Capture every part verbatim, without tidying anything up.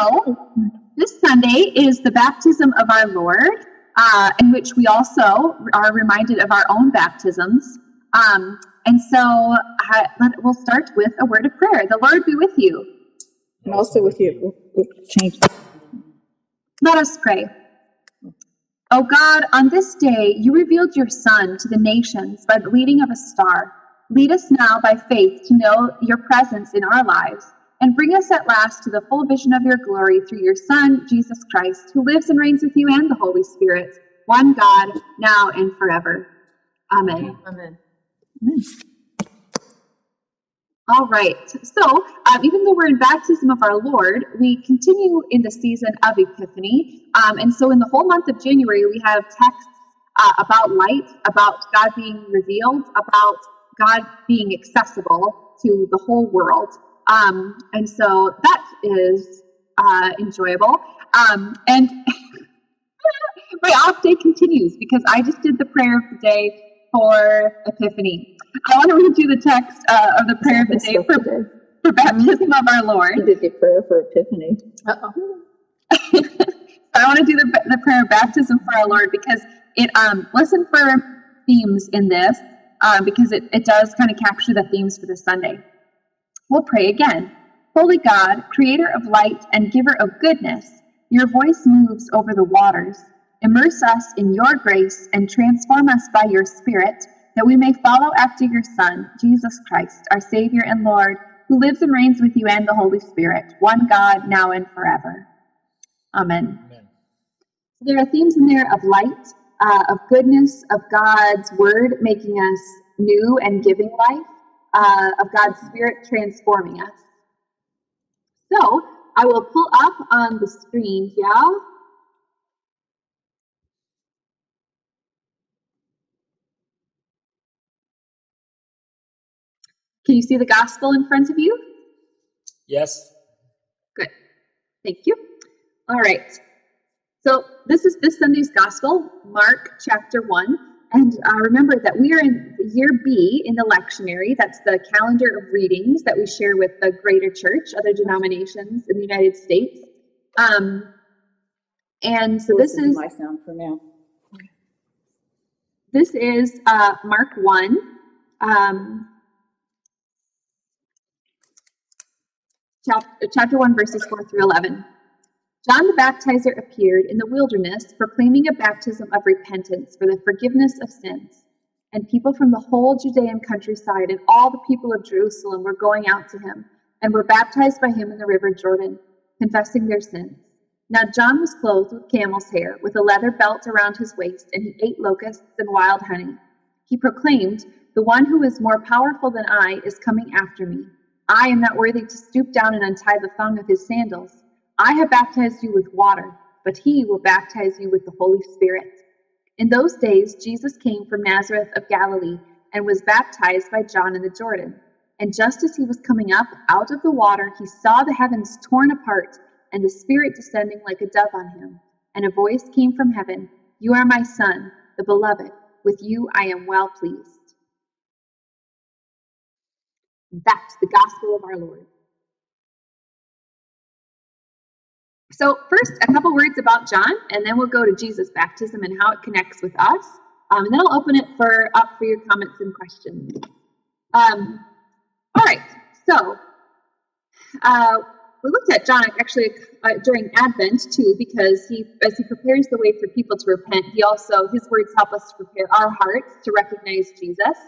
So this Sunday is the baptism of our Lord, uh, in which we also are reminded of our own baptisms. Um, and so I, we'll start with a word of prayer. The Lord be with you. And also with you. We'll change. Let us pray. O God, on this day you revealed your Son to the nations by the leading of a star. Lead us now by faith to know your presence in our lives, and bring us at last to the full vision of your glory through your Son, Jesus Christ, who lives and reigns with you and the Holy Spirit, one God, now and forever. Amen. Amen. Amen. All right. So um, even though we're in baptism of our Lord, we continue in the season of Epiphany. Um, and so in the whole month of January, we have texts uh, about light, about God being revealed, about God being accessible to the whole world. Um, and so that is uh, enjoyable. Um, and my off day continues because I just did the prayer of the day for Epiphany. I want to read you the text uh, of the prayer of the day for, for baptism of our Lord. You did the prayer for Epiphany. Uh-oh. I want to do the, the prayer of baptism for our Lord because it, um, listen for themes in this, um, because it, it does kind of capture the themes for this Sunday. We'll pray again. Holy God, creator of light and giver of goodness, your voice moves over the waters. Immerse us in your grace and transform us by your Spirit, that we may follow after your Son, Jesus Christ, our Savior and Lord, who lives and reigns with you and the Holy Spirit, one God, now and forever. Amen. Amen. So there are themes in there of light, uh, of goodness, of God's Word making us new and giving life, uh, of God's Spirit transforming us. So I will pull up on the screen here. Can you see the gospel in front of you? Yes. Good. Thank you. All right. So this is this Sunday's gospel, Mark chapter one. And uh, remember that we are in year B in the lectionary. That's the calendar of readings that we share with the greater church, other denominations in the United States. Um, and so this, this is, is my sound for now. This is uh, Mark one. Um, Chapter one, verses four through eleven. John the Baptizer appeared in the wilderness, proclaiming a baptism of repentance for the forgiveness of sins. And people from the whole Judean countryside and all the people of Jerusalem were going out to him and were baptized by him in the river Jordan, confessing their sins. Now John was clothed with camel's hair, with a leather belt around his waist, and he ate locusts and wild honey. He proclaimed, "The one who is more powerful than I is coming after me. I am not worthy to stoop down and untie the thong of his sandals. I have baptized you with water, but he will baptize you with the Holy Spirit." In those days, Jesus came from Nazareth of Galilee and was baptized by John in the Jordan. And just as he was coming up out of the water, he saw the heavens torn apart and the Spirit descending like a dove on him. And a voice came from heaven, "You are my Son, the beloved. With you I am well pleased." That's the gospel of our Lord. So first, a couple words about John, and then we'll go to Jesus' baptism and how it connects with us. Um, and then I'll open it for up for your comments and questions. Um, all right, so uh, we looked at John actually uh, during Advent, too, because he, as he prepares the way for people to repent, he also, his words help us to prepare our hearts to recognize Jesus.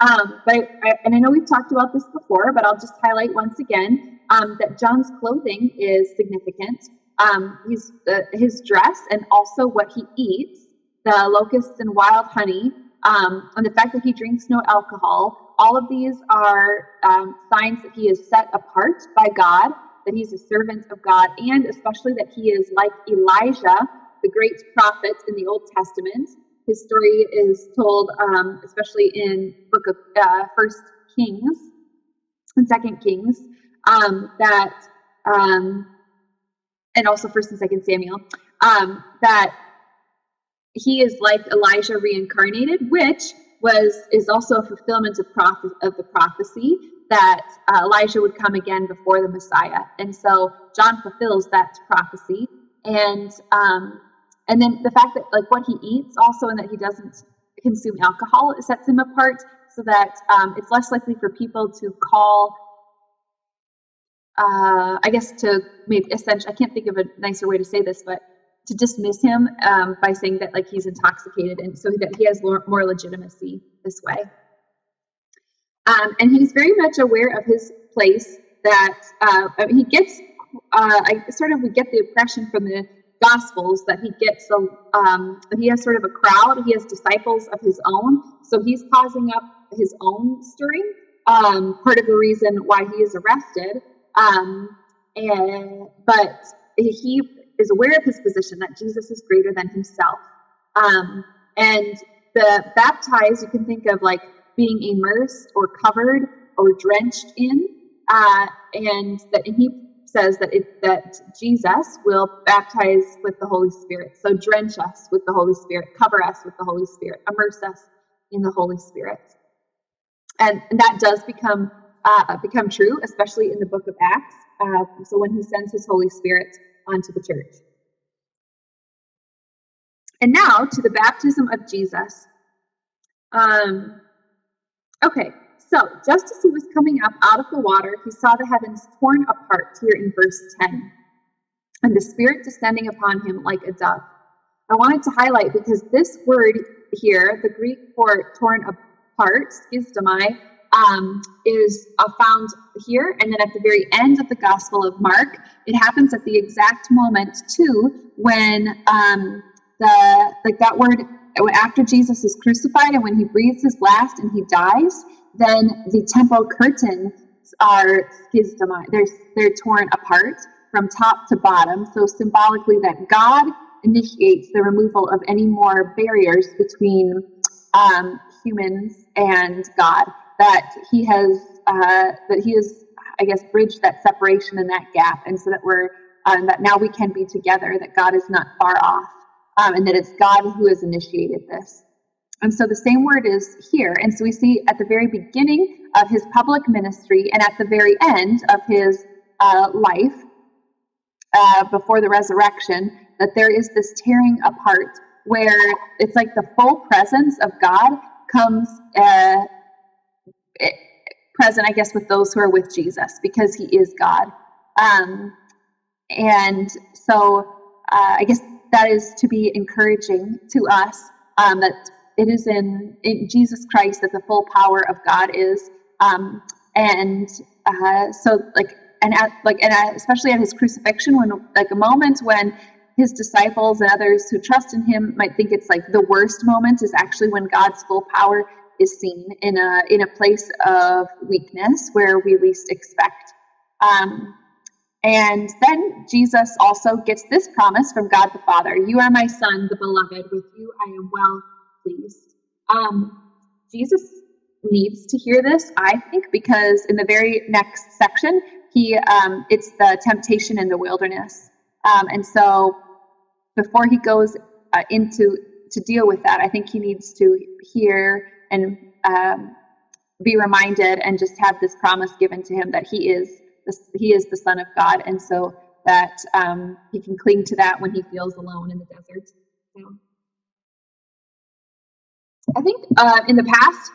Um, but I, and I know we've talked about this before, but I'll just highlight once again um, that John's clothing is significant. Um, his, uh, his dress and also what he eats, the locusts and wild honey, um, and the fact that he drinks no alcohol, all of these are um, signs that he is set apart by God, that he's a servant of God, and especially that he is like Elijah, the great prophet in the Old Testament. His story is told, um, especially in book of uh, First Kings and Second Kings, um, that um, and also First and Second Samuel, um, that he is like Elijah reincarnated, which was is also a fulfillment of, prophe- of the prophecy that uh, Elijah would come again before the Messiah. And so John fulfills that prophecy. And um, and then the fact that like what he eats also, and that he doesn't consume alcohol, it sets him apart so that um, it's less likely for people to call, uh, I guess to maybe essentially, I can't think of a nicer way to say this, but to dismiss him um, by saying that like he's intoxicated, and so that he has more legitimacy this way. Um, and he's very much aware of his place that uh, he gets, uh, I sort of, we get the impression from the Gospels that he gets, a, um, he has sort of a crowd, he has disciples of his own, so he's causing up his own stirring, um, part of the reason why he is arrested, um, and but he is aware of his position, that Jesus is greater than himself. Um, and the baptized, you can think of like being immersed or covered or drenched in, uh, and that and he says that it, that Jesus will baptize with the Holy Spirit. So drench us with the Holy Spirit, cover us with the Holy Spirit, immerse us in the Holy Spirit. And, and that does become uh, become true, especially in the book of Acts. Uh, so when he sends his Holy Spirit onto the church. And now to the baptism of Jesus. Um, okay, so just as he was coming up out of the water, he saw the heavens torn apart here in verse ten, and the Spirit descending upon him like a dove. I wanted to highlight because this word here, the Greek for torn apart, schizomai, Um, is uh, found here, and then at the very end of the Gospel of Mark, it happens at the exact moment too when um, the like that word after Jesus is crucified and when he breathes his last and he dies, then the temple curtains are schizomai. They're they're torn apart from top to bottom. So symbolically, that God initiates the removal of any more barriers between um, humans and God. That he has, uh, that he has, I guess, bridged that separation and that gap, and so that we're, um, that now we can be together. That God is not far off, um, and that it's God who has initiated this. And so the same word is here, and so we see at the very beginning of his public ministry, and at the very end of his uh, life, uh, before the resurrection, that there is this tearing apart, where it's like the full presence of God comes. Uh, present, I guess, with those who are with Jesus, because he is God. Um, and so uh, I guess that is to be encouraging to us, um, that it is in, in Jesus Christ that the full power of God is. Um, and uh, so like, and at, like, and at, especially at his crucifixion, when like a moment when his disciples and others who trust in him might think it's like the worst moment is actually when God's full power is seen in a in a place of weakness where we least expect. Um, and then Jesus also gets this promise from God the Father: "You are my Son, the Beloved. With you I am well pleased." Um, Jesus needs to hear this, I think, because in the very next section, he um, it's the temptation in the wilderness. Um, and so before he goes uh, into to deal with that, I think he needs to hear and um, be reminded, and just have this promise given to him that he is the, he is the Son of God, and so that um, he can cling to that when he feels alone in the desert. So, I think uh, in the past,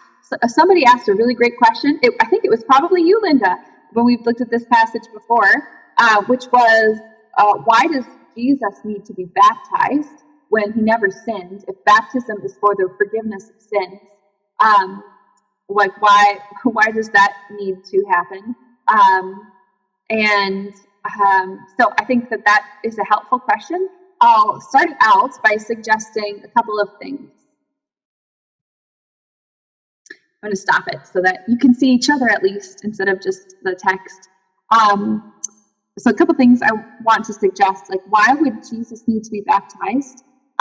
somebody asked a really great question. It, I think it was probably you, Linda, when we've looked at this passage before, uh, which was, uh, why does Jesus need to be baptized when he never sinned? If baptism is for the forgiveness of sins, Um, like why, why does that need to happen? Um, and, um, so I think that that is a helpful question. I'll start out by suggesting a couple of things. I'm going to stop it so that you can see each other at least instead of just the text. Um, so a couple things I want to suggest, like why would Jesus need to be baptized?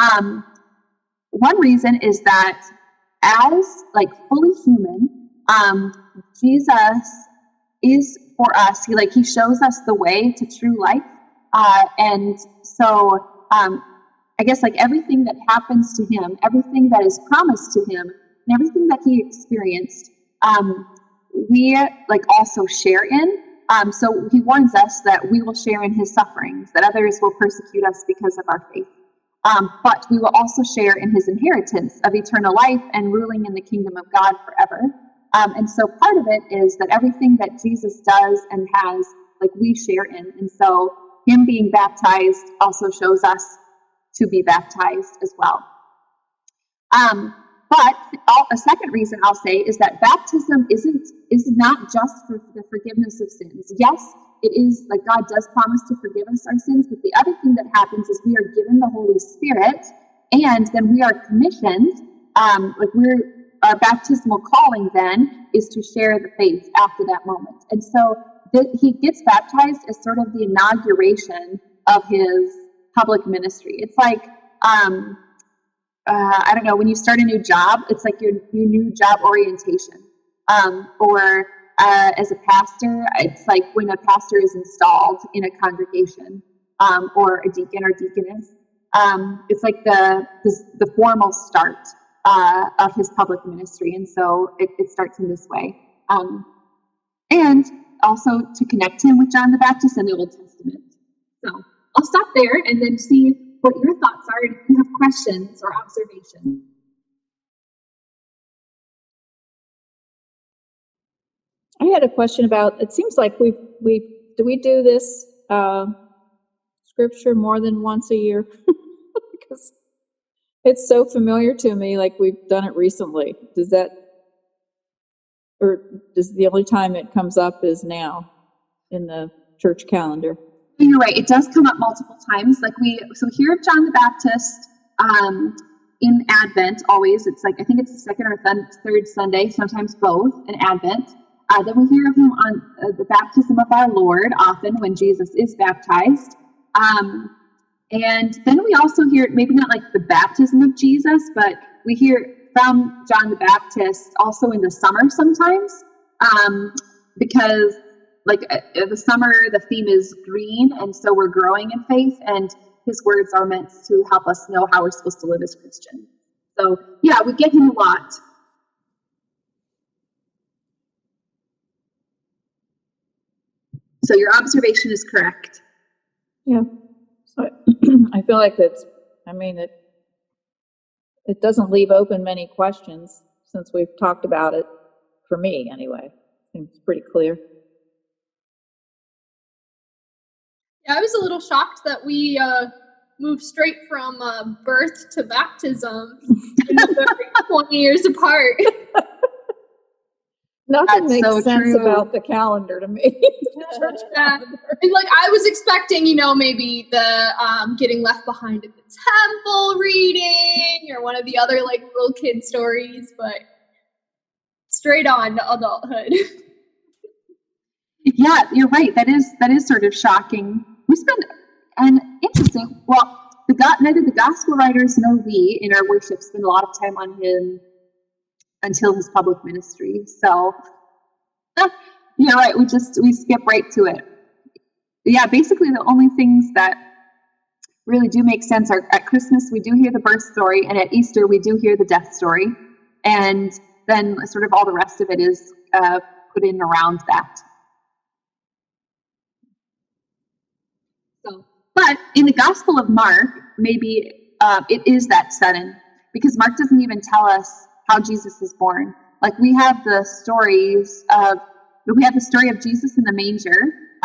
Um, one reason is that as like fully human, um, Jesus is for us. He like he shows us the way to true life, uh, and so um, I guess like everything that happens to him, everything that is promised to him, and everything that he experienced, um, we like also share in. Um, so he warns us that we will share in his sufferings, that others will persecute us because of our faith. Um, but we will also share in his inheritance of eternal life and ruling in the kingdom of God forever. Um, and so part of it is that everything that Jesus does and has, like, we share in. And so him being baptized also shows us to be baptized as well. Um, but a second reason I'll say is that baptism isn't is not just for the forgiveness of sins. Yes, it is, like, God does promise to forgive us our sins, but the other thing that happens is we are given the Holy Spirit, and then we are commissioned, um, like we're our baptismal calling then is to share the faith after that moment. And so th- he gets baptized as sort of the inauguration of his public ministry. It's like, um, uh, I don't know, when you start a new job, it's like your, your new job orientation. Um, or uh, as a pastor, it's like when a pastor is installed in a congregation, um, or a deacon or deaconess. Um, it's like the, the, the formal start Uh, of his public ministry, and so it, it starts in this way. Um, and also to connect him with John the Baptist in the Old Testament. So I'll stop there and then see what your thoughts are, and if you have questions or observations. I had a question about, it seems like we we do we do this uh, scripture more than once a year? Because it's so familiar to me, like we've done it recently. Does that, or does the only time it comes up is now in the church calendar? You're right. It does come up multiple times. Like we, so here of John the Baptist um, in Advent always. It's like, I think it's the second or th- third Sunday, sometimes both in Advent. Uh, then we hear of him on uh, the baptism of our Lord, often when Jesus is baptized. Um And then we also hear, maybe not like the baptism of Jesus, but we hear from John the Baptist also in the summer sometimes, um, because like uh, the summer, the theme is green, and so we're growing in faith, and his words are meant to help us know how we're supposed to live as Christians. So yeah, we get him a lot. So your observation is correct. Yeah. I feel like that's, I mean, it it doesn't leave open many questions since we've talked about it, for me anyway. It's pretty clear. Yeah, I was a little shocked that we uh, moved straight from uh, birth to baptism twenty years apart. Nothing that's makes so sense true. About the calendar to me. The church calendar. And like I was expecting, you know, maybe the um, getting left behind at the temple reading or one of the other like little kid stories, but straight on to adulthood. Yeah, you're right. That is that is sort of shocking. We spend an interesting. Well, the God, neither the gospel writers nor we in our worship spend a lot of time on him until his public ministry. So you're right, we just we skip right to it. Yeah, basically the only things that really do make sense are at Christmas we do hear the birth story, and at Easter we do hear the death story, and then sort of all the rest of it is uh, put in around that. So, but in the Gospel of Mark, maybe uh, it is that sudden, because Mark doesn't even tell us how Jesus is born. Like we have the stories of, we have the story of Jesus in the manger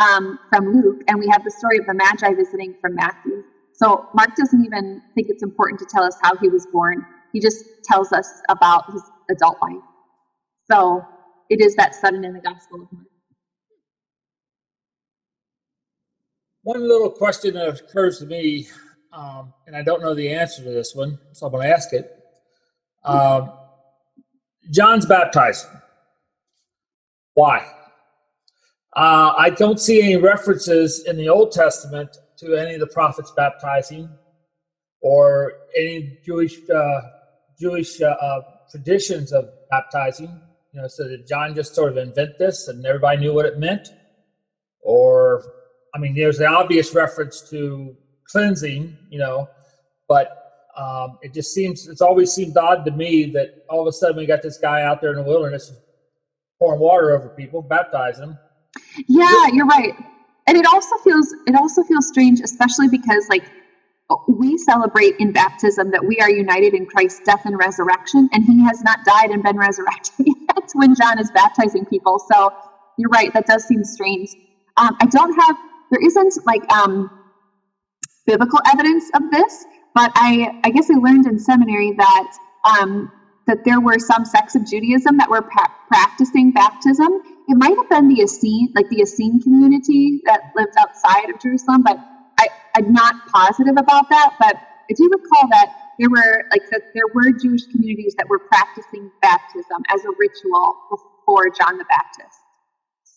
um, from Luke, and we have the story of the Magi visiting from Matthew. So Mark doesn't even think it's important to tell us how he was born. He just tells us about his adult life. So it is that sudden in the Gospel of Mark. One little question that occurs to me, um, and I don't know the answer to this one, so I'm going to ask it. Um, John's baptized. Why? Uh, I don't see any references in the Old Testament to any of the prophets baptizing, or any Jewish uh, Jewish uh, uh, traditions of baptizing. You know, so did John just sort of invent this, and everybody knew what it meant? Or, I mean, there's the obvious reference to cleansing, you know, but Um, it just seems, it's always seemed odd to me that all of a sudden we got this guy out there in the wilderness pouring water over people, baptizing them. Yeah, you're right. And it also feels, it also feels strange, especially because like we celebrate in baptism that we are united in Christ's death and resurrection, and he has not died and been resurrected yet when John is baptizing people. So you're right. That does seem strange. Um, I don't have, there isn't like um, biblical evidence of this, but I, I guess I learned in seminary that um, that there were some sects of Judaism that were pra- practicing baptism. It might have been the Essene, like the Essene community that lived outside of Jerusalem, but I, I'm not positive about that. But I do recall that there were like that there were Jewish communities that were practicing baptism as a ritual before John the Baptist.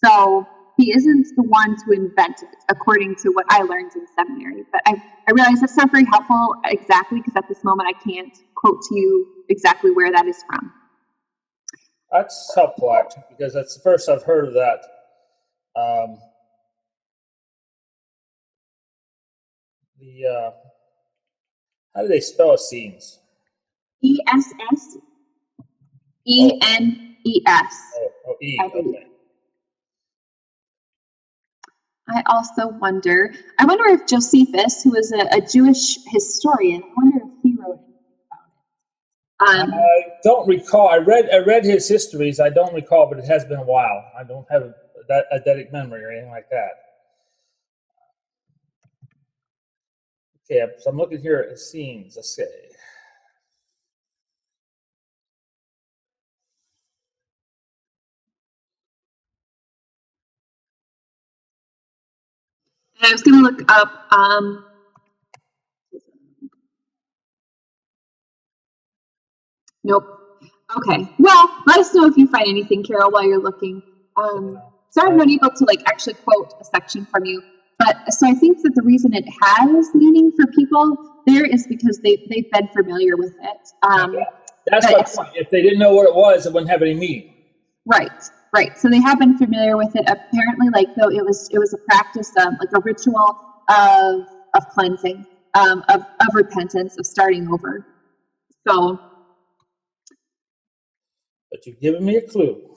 So he isn't the one to invent it, according to what I learned in seminary. But I, I realize that's not very helpful exactly, because at this moment I can't quote to you exactly where that is from. That's helpful, actually, because that's the first I've heard of that. Um, the uh, how do they spell Essenes? E S S E N E S. Oh, oh E, okay. I also wonder, I wonder if Josephus, who is a, a Jewish historian, I wonder if he wrote anything about it. Um, I don't recall. I read I read his histories. I don't recall, but it has been a while. I don't have a, a dead memory or anything like that. Okay, so I'm looking here at Essenes. Let's see. I was going to look up, um, nope. Okay. Well, let us know if you find anything, Carol, while you're looking. Um, so I'm not able to like actually quote a section from you, but so I think that the reason it has meaning for people there is because they, they've been familiar with it. Um, yeah. That's my point. If they didn't know what it was, it wouldn't have any meaning. Right. Right, so they have been familiar with it. Apparently, like though it was, it was a practice, um, like a ritual of of cleansing, um, of of repentance, of starting over. So, but you've given me a clue.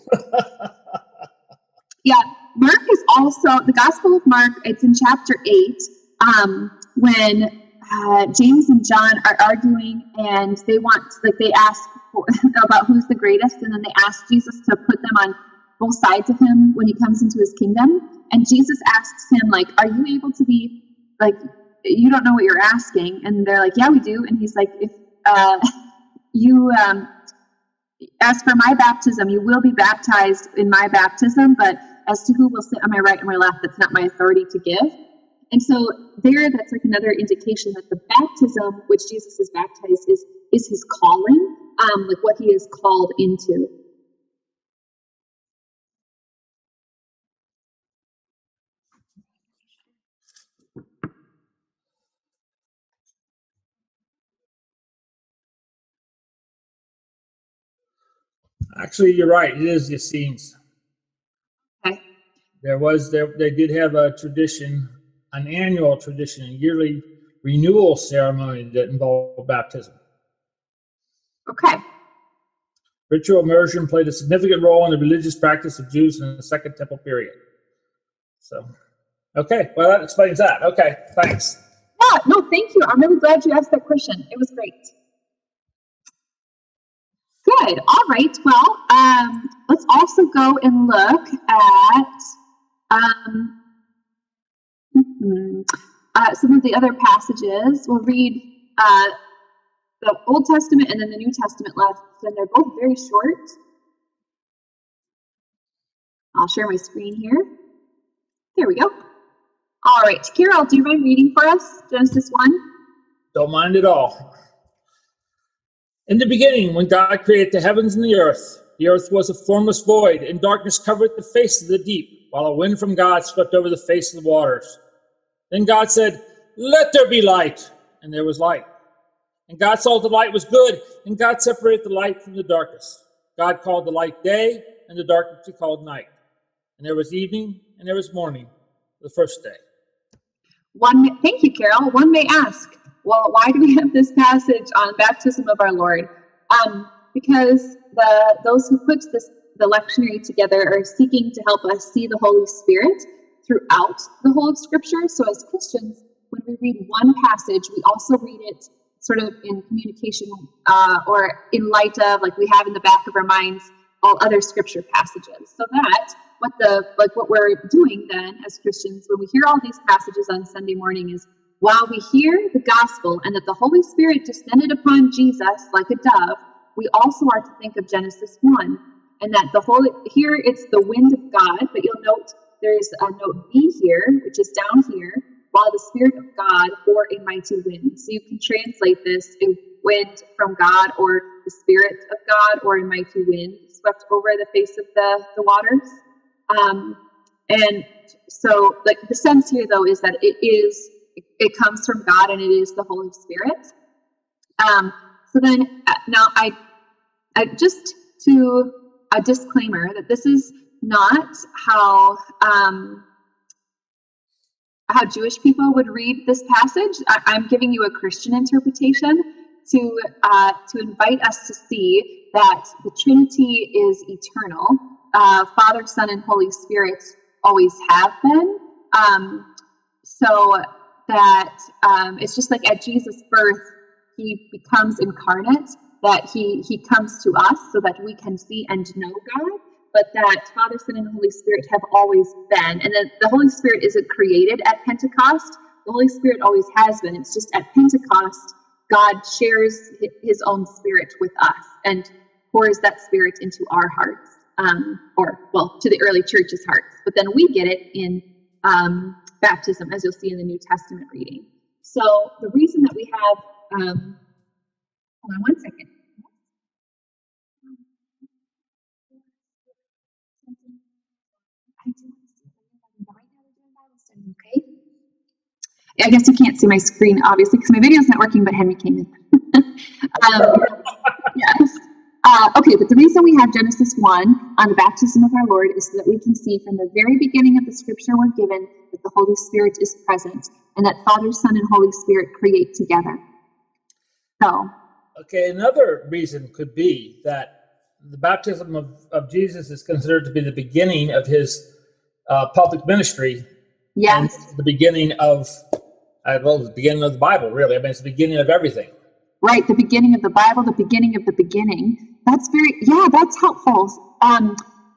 Yeah, Mark is also the Gospel of Mark. It's in chapter eight um, when uh, James and John are arguing, and they want like they ask for, about who's the greatest, and then they ask Jesus to put them on both sides of him when he comes into his kingdom. And Jesus asks him, like, are you able to be, like, you don't know what you're asking. And they're like, yeah, we do. And he's like, if uh, you um, ask for my baptism, you will be baptized in my baptism. But as to who will sit on my right and my left, that's not my authority to give. And so there, that's like another indication that the baptism which Jesus is baptized is, is his calling, um, like what he is called into. Actually, you're right. It is the Essenes. Okay. There was there they did have a tradition, an annual tradition, a yearly renewal ceremony that involved baptism. Okay. Ritual immersion played a significant role in the religious practice of Jews in the Second Temple period. So, okay. Well, that explains that. Okay. Thanks. Yeah. No, thank you. I'm really glad you asked that question. It was great. Good. All right. Well, um, let's also go and look at um, uh, some of the other passages. We'll read uh, the Old Testament and then the New Testament left, and they're both very short. I'll share my screen here. There we go. All right. Carol, do you mind reading for us Genesis one? Don't mind at all. In the beginning, when God created the heavens and the earth, the earth was a formless void, and darkness covered the face of the deep, while a wind from God swept over the face of the waters. Then God said, "Let there be light," and there was light. And God saw that the light was good, and God separated the light from the darkness. God called the light day, and the darkness he called night. And there was evening, and there was morning, the first day. One, thank you, Carol. One may ask, well, why do we have this passage on baptism of our Lord? Um, because the those who put this the lectionary together are seeking to help us see the Holy Spirit throughout the whole of Scripture. So as Christians, when we read one passage, we also read it sort of in communication uh, or in light of, like we have in the back of our minds, all other Scripture passages. So that what the like what we're doing then as Christians when we hear all these passages on Sunday morning is, while we hear the gospel and that the Holy Spirit descended upon Jesus like a dove, we also are to think of Genesis one, and that the Holy, here it's the wind of God, but you'll note there's a note B here, which is down here, while the Spirit of God or a mighty wind. So you can translate this, a wind from God or the Spirit of God or a mighty wind swept over the face of the, the waters. Um, and so like the sense here, though, is that it is it comes from God and it is the Holy Spirit. Um, so then now I, I just to a disclaimer that this is not how, um, how Jewish people would read this passage. I, I'm giving you a Christian interpretation to, uh, to invite us to see that the Trinity is eternal. Uh, Father, Son, and Holy Spirit always have been. Um, so, that um, it's just like at Jesus' birth, he becomes incarnate, that he he comes to us so that we can see and know God, but that Father, Son, and Holy Spirit have always been. And that the Holy Spirit isn't created at Pentecost. The Holy Spirit always has been. It's just at Pentecost, God shares his own Spirit with us and pours that Spirit into our hearts, um, or, well, to the early church's hearts. But then we get it in Um, baptism, as you'll see in the New Testament reading. So the reason that we have, um, hold on one second. Okay. I guess you can't see my screen, obviously, because my video's not working, but Henry came in. um, yes. Uh, okay, but the reason we have Genesis one on the baptism of our Lord is so that we can see from the very beginning of the Scripture we're given that the Holy Spirit is present and that Father, Son, and Holy Spirit create together. So, okay, another reason could be that the baptism of, of Jesus is considered to be the beginning of his uh, public ministry. Yes. And the beginning of, uh, well, the beginning of the Bible, really. I mean, it's the beginning of everything. Right, the beginning of the Bible, the beginning of the beginning. That's very, yeah, that's helpful. Um,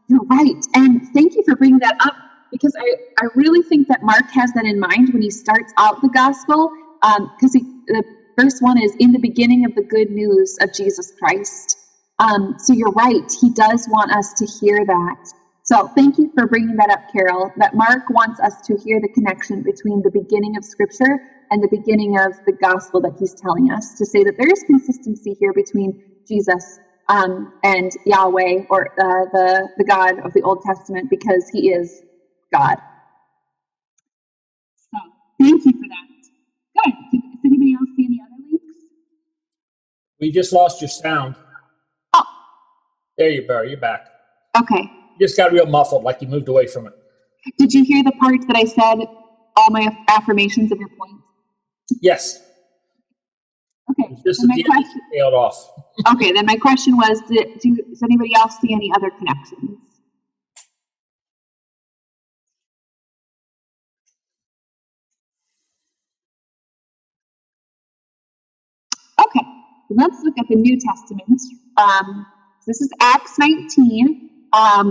you're right. And thank you for bringing that up, because I, I really think that Mark has that in mind when he starts out the gospel, because um, the first one is in the beginning of the good news of Jesus Christ. Um, so you're right. He does want us to hear that. So thank you for bringing that up, Carol, that Mark wants us to hear the connection between the beginning of Scripture and the beginning of the gospel that he's telling us, to say that there is consistency here between Jesus Um, and Yahweh, or uh, the, the God of the Old Testament, because he is God. So, thank you for that. Good. Does anybody else see any other links? We just lost your sound. Oh. There you are. You're back. Okay. You just got real muffled, like you moved away from it. Did you hear the part that I said, all my affirmations of your points? Yes. Okay, just my question, tailed off. Okay, then my question was, do, do, does anybody else see any other connections? Okay, let's look at the New Testament. Um, this is Acts nineteen. Um,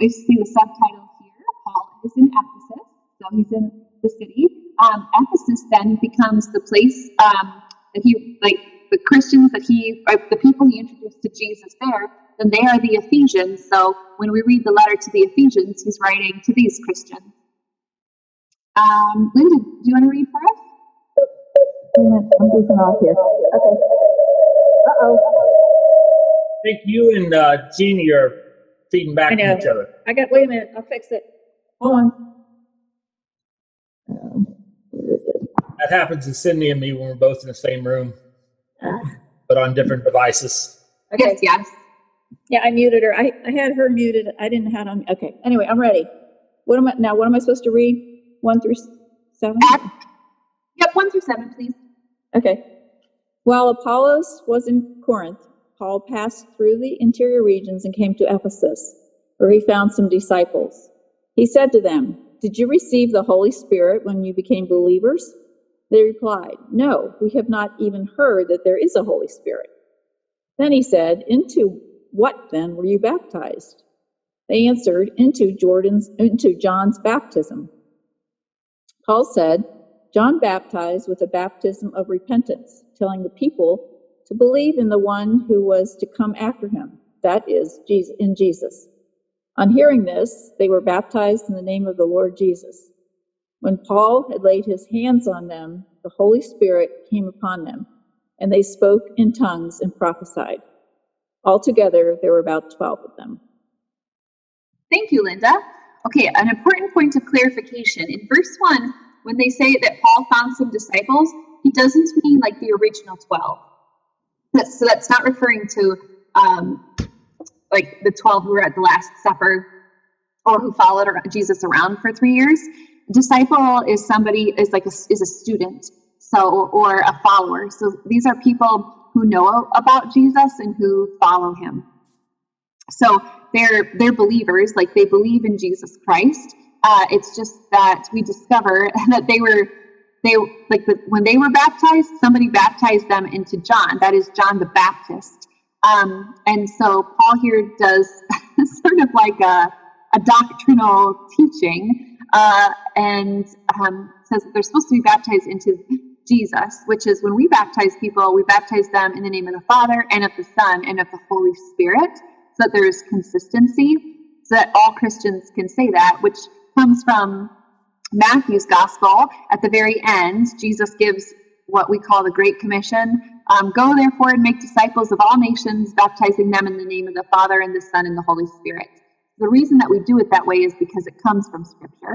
I see the subtitle here. Paul is in Ephesus, so he's in the city. Um, Ephesus then becomes the place... Um, that he, like the Christians that he, the people he introduced to Jesus there, then they are the Ephesians. So when we read the letter to the Ephesians, he's writing to these Christians. Um, Linda, do you want to read for us? I'm losing off here. Okay. Uh-oh. I think you and uh, Jeannie are feeding back to each other. I got, wait a minute, I'll fix it. Hold on. Um, where is it? That happens to Cindy and me when we're both in the same room, but on different devices. Okay, yes. Yeah, I muted her. I, I had her muted. I didn't have it on. Okay. Anyway, I'm ready. What am I now? What am I supposed to read? One through seven? Yep, one through seven, please. Okay. While Apollos was in Corinth, Paul passed through the interior regions and came to Ephesus, where he found some disciples. He said to them, "Did you receive the Holy Spirit when you became believers?" They replied, "No, we have not even heard that there is a Holy Spirit." Then he said, "Into what then were you baptized?" They answered, into Jordan's, into John's baptism. Paul said, "John baptized with a baptism of repentance, telling the people to believe in the one who was to come after him, that is, Jesus, in Jesus." On hearing this, they were baptized in the name of the Lord Jesus. When Paul had laid his hands on them, the Holy Spirit came upon them, and they spoke in tongues and prophesied. Altogether, there were about twelve of them. Thank you, Linda. Okay, an important point of clarification. In verse one, when they say that Paul found some disciples, he doesn't mean like the original twelve. That's, so that's not referring to um, like the twelve who were at the Last Supper or who followed Jesus around for three years. Disciple is somebody is like a, is a student, so or a follower. So these are people who know about Jesus and who follow him. So they're they're believers, like they believe in Jesus Christ. Uh, it's just that we discover that they were they like the, when they were baptized, somebody baptized them into John. That is John the Baptist. Um, and so Paul here does sort of like a a doctrinal teaching. Uh, and um, says that they're supposed to be baptized into Jesus, which is when we baptize people, we baptize them in the name of the Father and of the Son and of the Holy Spirit, so that there is consistency, so that all Christians can say that, which comes from Matthew's gospel. At the very end, Jesus gives what we call the Great Commission. Um, Go, therefore, and make disciples of all nations, baptizing them in the name of the Father and the Son and the Holy Spirit. The reason that we do it that way is because it comes from Scripture,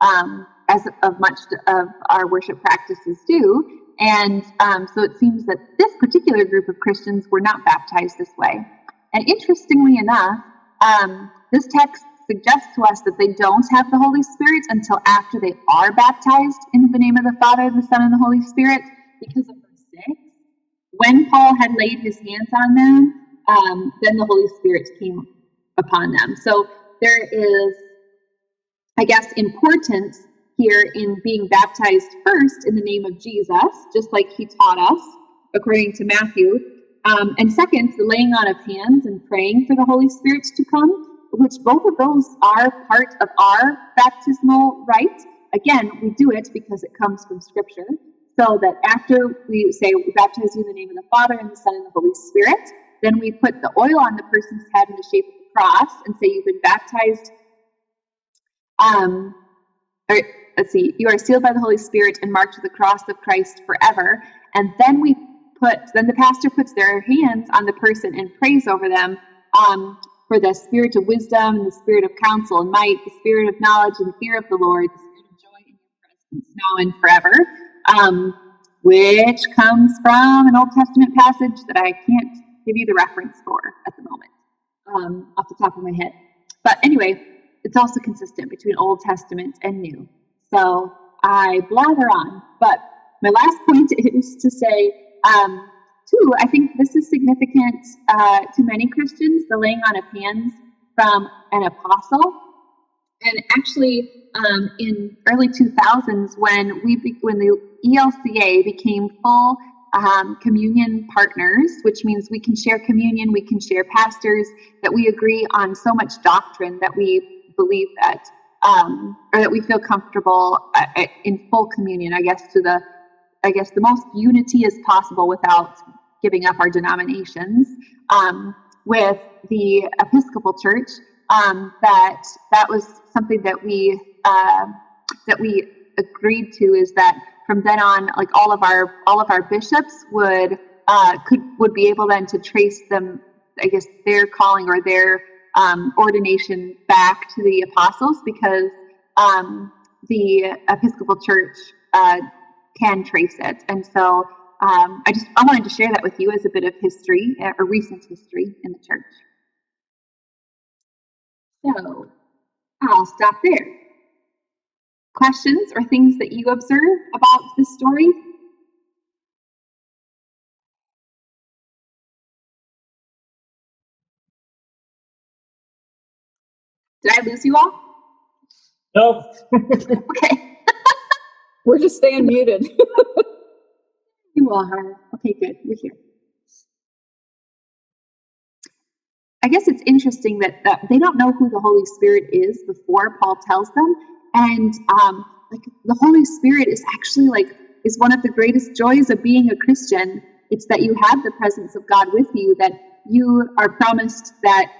um, as of much of our worship practices do. And um, so it seems that this particular group of Christians were not baptized this way. And interestingly enough, um, this text suggests to us that they don't have the Holy Spirit until after they are baptized in the name of the Father, the Son, and the Holy Spirit, because of verse six. When Paul had laid his hands on them, um, then the Holy Spirit came upon them. So there is, I guess, importance here in being baptized first in the name of Jesus, just like he taught us, according to Matthew. Um, and second, the laying on of hands and praying for the Holy Spirit to come, which both of those are part of our baptismal rite. Again, we do it because it comes from Scripture, so that after we say, we baptize you in the name of the Father and the Son and the Holy Spirit, then we put the oil on the person's head in the shape of cross and say you've been baptized, um, or let's see, you are sealed by the Holy Spirit and marked with the cross of Christ forever. And then we put, then the pastor puts their hands on the person and prays over them um, for the spirit of wisdom and the spirit of counsel and might, the spirit of knowledge and fear of the Lord, the spirit of joy in your presence now and forever, um, which comes from an Old Testament passage that I can't give you the reference for at the moment. Um, off the top of my head. But anyway, it's also consistent between Old Testament and New. So I blather on. But my last point is to say, um, too, I think this is significant uh, to many Christians, the laying on of hands from an apostle. And actually, um, in early two thousands, when we be- when the E L C A became full Um, communion partners, which means we can share communion, we can share pastors, that we agree on so much doctrine that we believe that, um, or that we feel comfortable uh, in full communion, I guess, to the, I guess, the most unity as possible without giving up our denominations, um, with the Episcopal Church, um, that that was something that we, uh, that we agreed to, is that from then on, like all of our all of our bishops would uh, could would be able then to trace them, I guess, their calling or their um, ordination back to the apostles, because um, the Episcopal Church uh, can trace it. And so um, I just I wanted to share that with you as a bit of history or recent history in the church. So I'll stop there. Questions or things that you observe about this story? Did I lose you all? Nope. Okay. We're just staying muted. You all are. Okay, good. We're here. I guess it's interesting that uh, they don't know who the Holy Spirit is before Paul tells them. And um, like the Holy Spirit is actually like, is one of the greatest joys of being a Christian. It's that you have the presence of God with you, that you are promised that,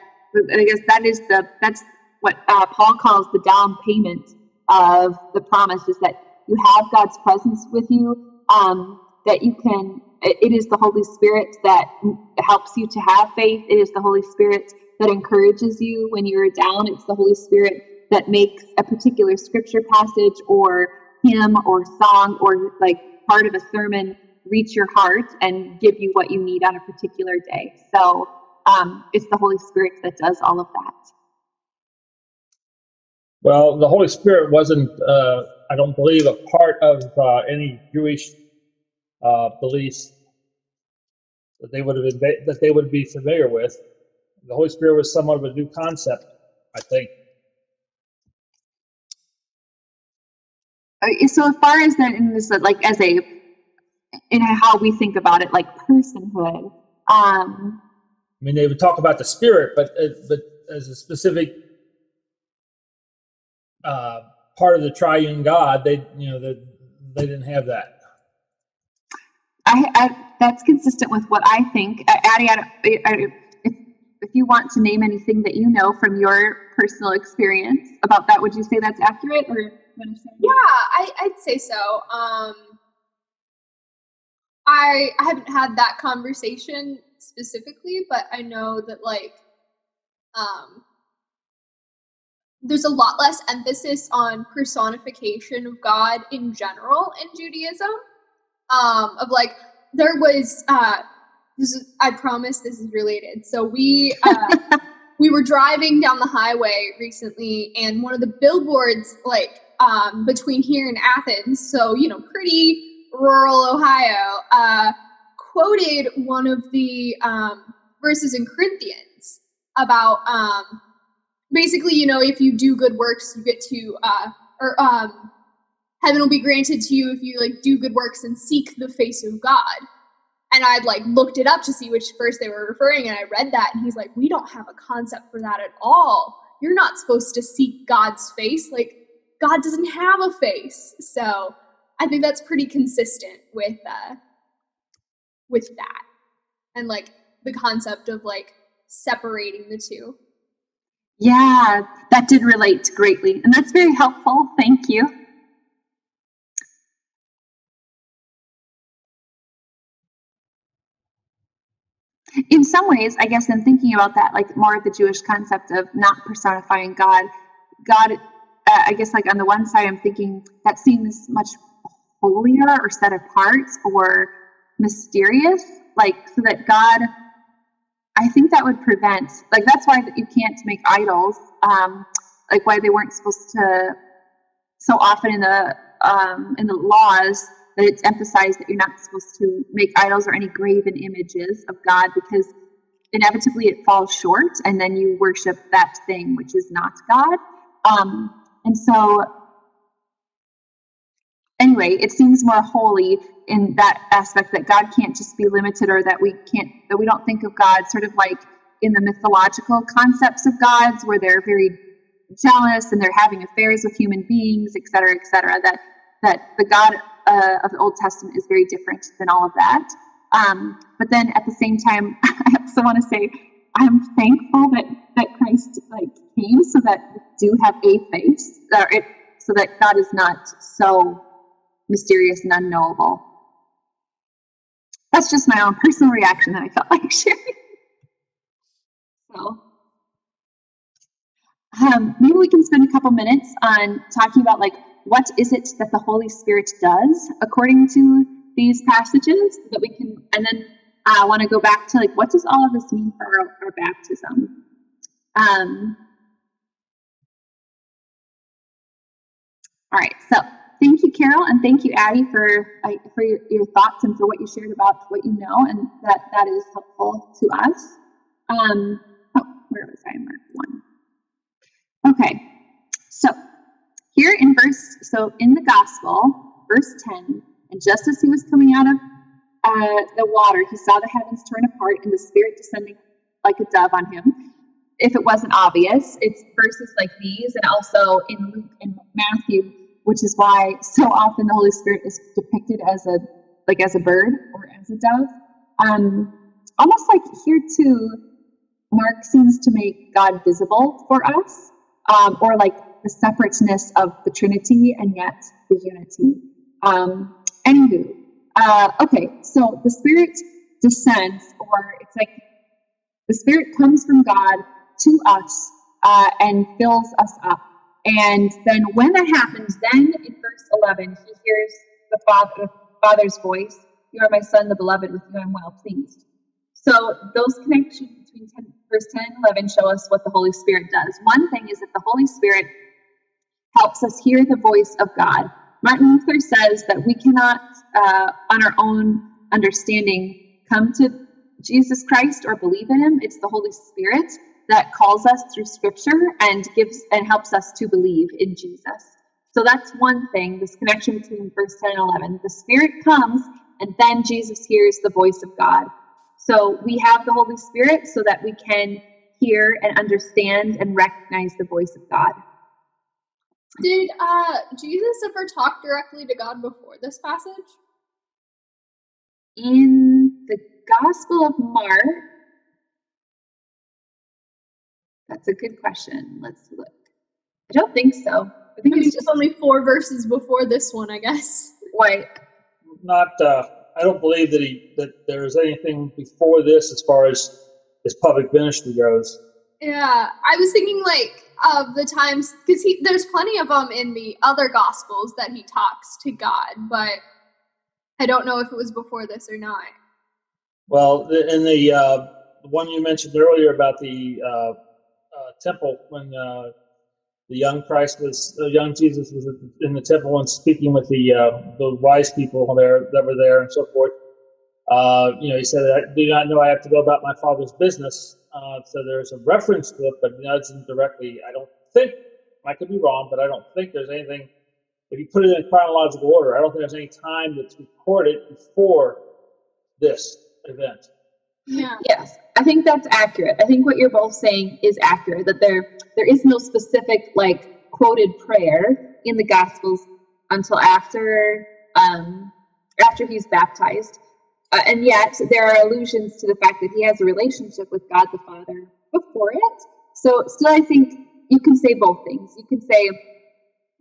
I guess that is the, that's what uh, Paul calls the down payment of the promise, is that you have God's presence with you, um, that you can, it is the Holy Spirit that helps you to have faith. It is the Holy Spirit that encourages you when you're down. It's the Holy Spirit that makes a particular scripture passage or hymn or song or like part of a sermon reach your heart and give you what you need on a particular day. So um, it's the Holy Spirit that does all of that. Well, the Holy Spirit wasn't, uh, I don't believe, a part of uh, any Jewish uh, beliefs that they would have been, that they would be familiar with. The Holy Spirit was somewhat of a new concept, I think. So as far as that in this, like as a, in how we think about it, like personhood. Um, I mean, they would talk about the Spirit, but uh, but as a specific uh, part of the Triune God, they you know they, they didn't have that. I, I that's consistent with what I think, Addie. I, I, I, if if you want to name anything that you know from your personal experience about that, would you say that's accurate? Or yeah, I, I'd say so. Um, I I haven't had that conversation specifically, but I know that like um, there's a lot less emphasis on personification of God in general in Judaism. Um, of like there was uh, this is, I promise this is related. So we uh, we were driving down the highway recently, and one of the billboards like um, between here and Athens. So you know, pretty rural Ohio, uh, quoted one of the um, verses in Corinthians about um, basically, you know, if you do good works, you get to, uh, or um, heaven will be granted to you if you like do good works and seek the face of God. And I'd like looked it up to see which verse they were referring, and I read that, and he's like, we don't have a concept for that at all. You're not supposed to seek God's face. Like, God doesn't have a face. So I think that's pretty consistent with uh, with that, and like the concept of like separating the two. Yeah, that did relate greatly, and that's very helpful. Thank you. In some ways, I guess, in thinking about that, like more of the Jewish concept of not personifying God, God, uh, I guess, like on the one side, I'm thinking that seems much holier or set apart or mysterious, like so that God, I think that would prevent, like that's why you can't make idols, um, like why they weren't supposed to, so often in the um, in the laws that it's emphasized that you're not supposed to make idols or any graven images of God, because inevitably it falls short and then you worship that thing which is not God. Um, and so Anyway, it seems more holy in that aspect that God can't just be limited, or that we can't, that we don't think of God sort of like in the mythological concepts of gods where they're very jealous and they're having affairs with human beings, et cetera, et cetera. That, that the God uh, of the Old Testament is very different than all of that. Um, but then at the same time, I also want to say I'm thankful that, that Christ like came so that we do have a face, or it, so that God is not so mysterious and unknowable. That's just my own personal reaction that I felt like sharing. So um, maybe we can spend a couple minutes on talking about like what is it that the Holy Spirit does according to these passages, that we can, and then I uh, want to go back to like what does all of this mean for our, our baptism? Um, all right, so thank you, Carol, and thank you, Addie, for uh, for your, your thoughts and for what you shared about what you know, and that that is helpful to us. Um, oh, where was I? Mark one. Okay, so here in verse, so in the gospel, verse ten, and just as he was coming out of uh, the water, he saw the heavens torn apart and the Spirit descending like a dove on him. If it wasn't obvious, it's verses like these, and also in Luke and Matthew, which is why so often the Holy Spirit is depicted as a like as a bird or as a dove. Um, almost like here too, Mark seems to make God visible for us, um, or like the separateness of the Trinity and yet the unity. Um, anywho, uh, okay, so the Spirit descends, or it's like the Spirit comes from God to us uh, and fills us up. And then when that happens, then in verse eleven, he hears the Father, Father's voice, "You are my Son, the Beloved, with you I'm well pleased." So those connections between verse ten and eleven show us what the Holy Spirit does. One thing is that the Holy Spirit helps us hear the voice of God. Martin Luther says that we cannot, uh, on our own understanding, come to Jesus Christ or believe in him. It's the Holy Spirit that calls us through Scripture and gives and helps us to believe in Jesus. So that's one thing, this connection between verse ten and eleven. The Spirit comes, and then Jesus hears the voice of God. So we have the Holy Spirit so that we can hear and understand and recognize the voice of God. Did uh, Jesus ever talk directly to God before this passage? In the Gospel of Mark, that's a good question. Let's look. I don't think so. I think I mean, it's just only four verses before this one, I guess. Why? Not. Uh, I don't believe that he that there is anything before this as far as his public ministry goes. Yeah, I was thinking like of the times because he there's plenty of them in the other Gospels that he talks to God, but I don't know if it was before this or not. Well, in the uh, one you mentioned earlier about the uh, uh, temple, when uh, the young Christ was, uh, young Jesus was in the temple and speaking with the uh, the wise people there that were there and so forth. Uh, you know, he said, "I do not know I have to go about my Father's business." Uh, so there's a reference to it, but not directly. I don't think I could be wrong, but I don't think there's anything. If you put it in chronological order, I don't think there's any time that's recorded before this event. Yeah. Yes, I think that's accurate. I think what you're both saying is accurate, that there there is no specific like quoted prayer in the Gospels until after um, after he's baptized, uh, and yet there are allusions to the fact that he has a relationship with God the Father before it. So still, I think you can say both things. You can say,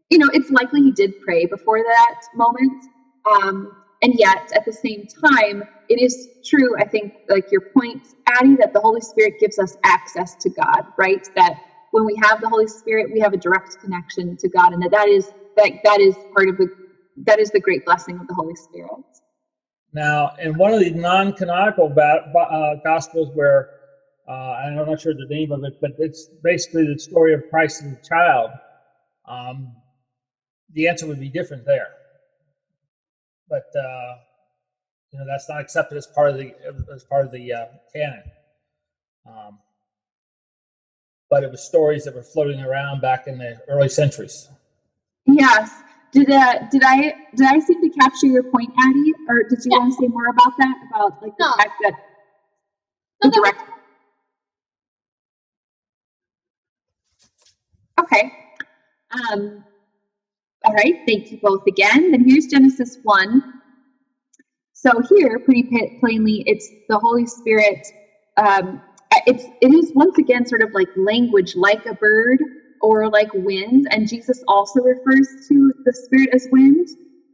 you know, it's likely he did pray before that moment, um, and yet at the same time, it is true, I think, like your point, Addie, that the Holy Spirit gives us access to God, right? That when we have the Holy Spirit, we have a direct connection to God, and that, that is that that is part of the that is the great blessing of the Holy Spirit. Now, in one of the non-canonical ba- uh, Gospels, where uh, I'm not sure the name of it, but it's basically the story of Christ and the child. Um, the answer would be different there, but. Uh, You know, that's not accepted as part of the as part of the uh, canon, um, but it was stories that were floating around back in the early centuries. Yes, did uh, did I did I seem to capture your point, Addie, or did you yeah. want to say more about that? About like the no. fact that the no, direct. No. Okay. Um. All right. Thank you both again. Then here's Genesis one. So here, pretty plainly, it's the Holy Spirit. Um, it's it is once again sort of like language, like a bird or like wind. And Jesus also refers to the Spirit as wind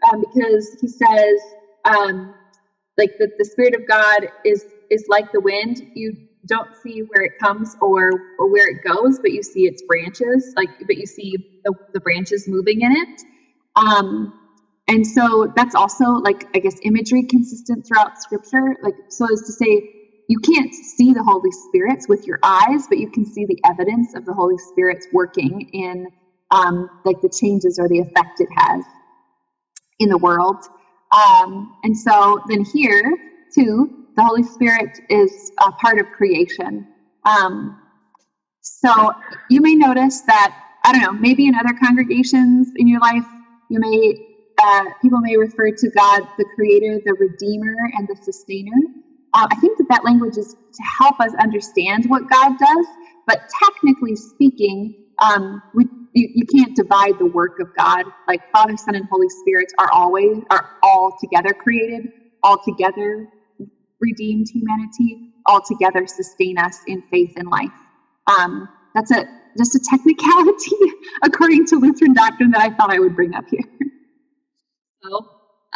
um, because he says, um, like the, the Spirit of God is is like the wind. You don't see where it comes or, or where it goes, but you see its branches. Like, but you see the, the branches moving in it. Um, And so that's also like, I guess, imagery consistent throughout Scripture. Like, so as to say, you can't see the Holy Spirit with your eyes, but you can see the evidence of the Holy Spirit's working in um, like the changes or the effect it has in the world. Um, and so then here, too, the Holy Spirit is a part of creation. Um, So you may notice that, I don't know, maybe in other congregations in your life, you may uh, people may refer to God, the creator, the redeemer, and the sustainer. Uh, I think that that language is to help us understand what God does, but technically speaking, um, we, you, you can't divide the work of God. Like Father, Son, and Holy Spirit are always are all together created, all together redeemed humanity, all together sustain us in faith and life. Um, that's a just a technicality according to Lutheran doctrine that I thought I would bring up here. So,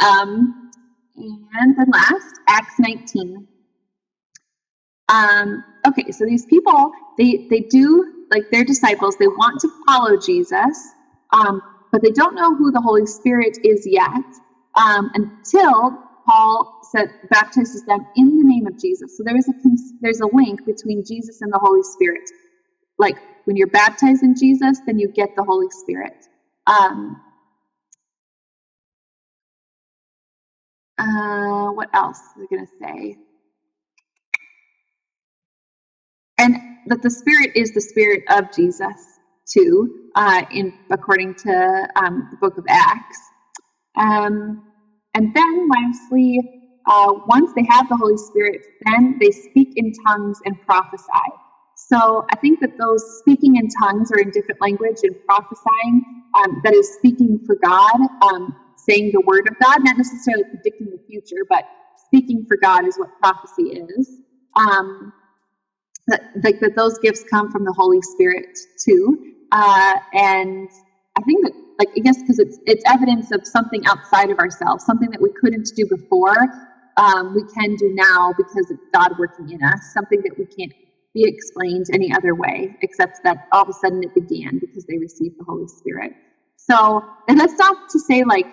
um, and then last, Acts nineteen. Um, okay, so these people, they they do, like their disciples, they want to follow Jesus, um, but they don't know who the Holy Spirit is yet um, until Paul said, baptizes them in the name of Jesus. So there is a there's a link between Jesus and the Holy Spirit. Like when you're baptized in Jesus, then you get the Holy Spirit. Um, uh, what else is I going to say? And that the Spirit is the Spirit of Jesus too, uh, in according to um, the book of Acts. Um, and then lastly, uh, once they have the Holy Spirit, then they speak in tongues and prophesy. So I think that those speaking in tongues or in different language and prophesying, um, that is speaking for God, um, saying the word of God, not necessarily predicting the future, but speaking for God is what prophecy is. Um, that, that, that those gifts come from the Holy Spirit too. Uh, and I think that, like, I guess because it's, it's evidence of something outside of ourselves, something that we couldn't do before, um, we can do now because of God working in us, something that we can't be explained any other way, except that all of a sudden it began because they received the Holy Spirit. So, and that's not to say, like,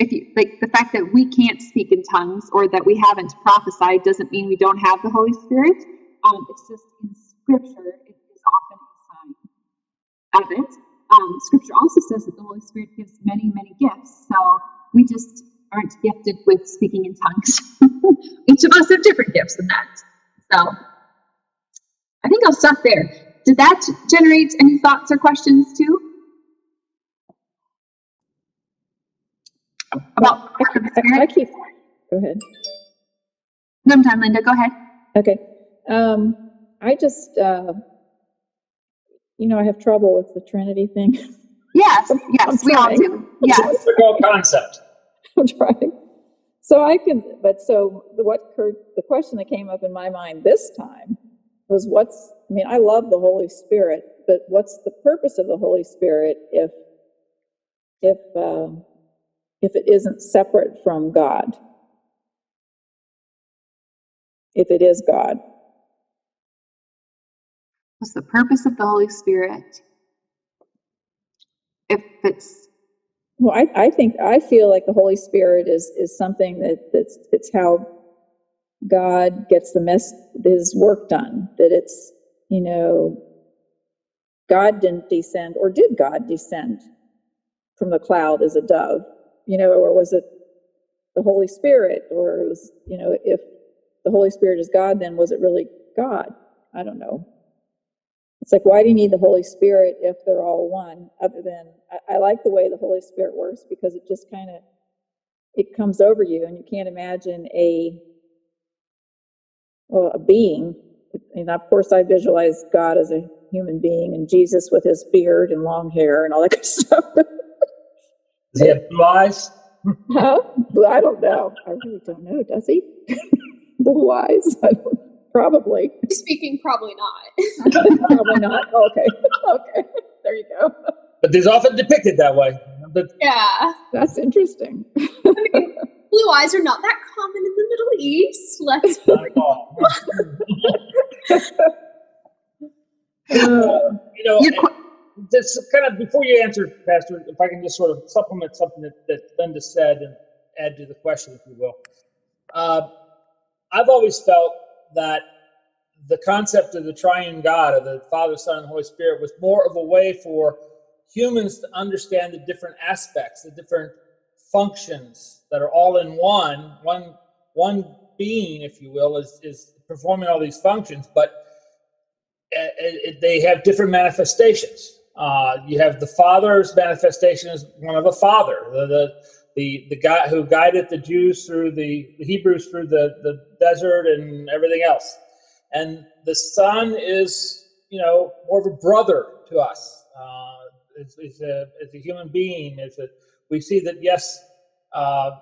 if you like the fact that we can't speak in tongues or that we haven't prophesied doesn't mean we don't have the Holy Spirit. Um, it's just in Scripture, it is often a sign of it. Um, scripture also says that the Holy Spirit gives many, many gifts. So we just aren't gifted with speaking in tongues. Each of us have different gifts than that. So I think I'll stop there. Did that generate any thoughts or questions too? About I keep. Go ahead. No time, Linda. Go ahead. Okay. Um, I just, uh, you know, I have trouble with the Trinity thing. Yes. Yes, we all do. Yes. It's a whole concept. I'm trying. So I can, but so the what the question that came up in my mind this time was what's, I mean, I love the Holy Spirit, but what's the purpose of the Holy Spirit if if um, if it isn't separate from God? If it is God. What's the purpose of the Holy Spirit? If it's... Well, I, I think, I feel like the Holy Spirit is, is something that that's, it's how God gets the mess, his work done, that it's, you know, God didn't descend, or did God descend from the cloud as a dove, you know, or was it the Holy Spirit, or it was, you know, if the Holy Spirit is God, then was it really God? I don't know. It's like, why do you need the Holy Spirit if they're all one? Other than, I, I like the way the Holy Spirit works because it just kind of, it comes over you and you can't imagine a, well, a being, and of course I visualize God as a human being and Jesus with his beard and long hair and all that kind of stuff. Does he have blue eyes? Huh? I don't know. I really don't know. Does he? Blue eyes? I don't know. Probably. Speaking, probably not. Probably not. Okay. Okay. There you go. But there's often depicted that way. But yeah. That's interesting. Okay. Blue eyes are not that common in the Middle East. Let's uh, you know, just kind of before you answer, Pastor, if I can just sort of supplement something that, that Linda said and add to the question, if you will. Uh, I've always felt that the concept of the triune God, of the Father, Son, and Holy Spirit, was more of a way for humans to understand the different aspects, the different functions that are all in one, one, one being, if you will, is, is performing all these functions. But it, it, they have different manifestations. Uh, you have the Father's manifestation as one of a father, the, the the the guy who guided the Jews through the, the Hebrews through the, the desert and everything else. And the Son is, you know, more of a brother to us. Uh, it's, it's, a, it's a human being. It's a, we see that, yes, uh,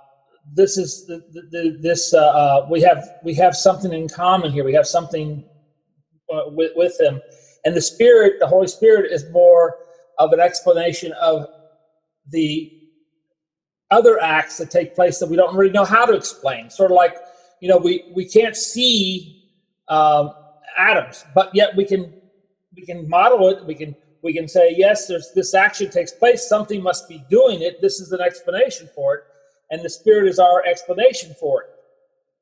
this is the, the, this uh, uh, we have we have something in common here. We have something uh, with with him. And the Spirit, the Holy Spirit, is more of an explanation of the other acts that take place that we don't really know how to explain. Sort of like, you know, we, we can't see um, atoms, but yet we can we can model it. We can we can say, yes, there's this action takes place. Something must be doing it. This is an explanation for it, and the Spirit is our explanation for it.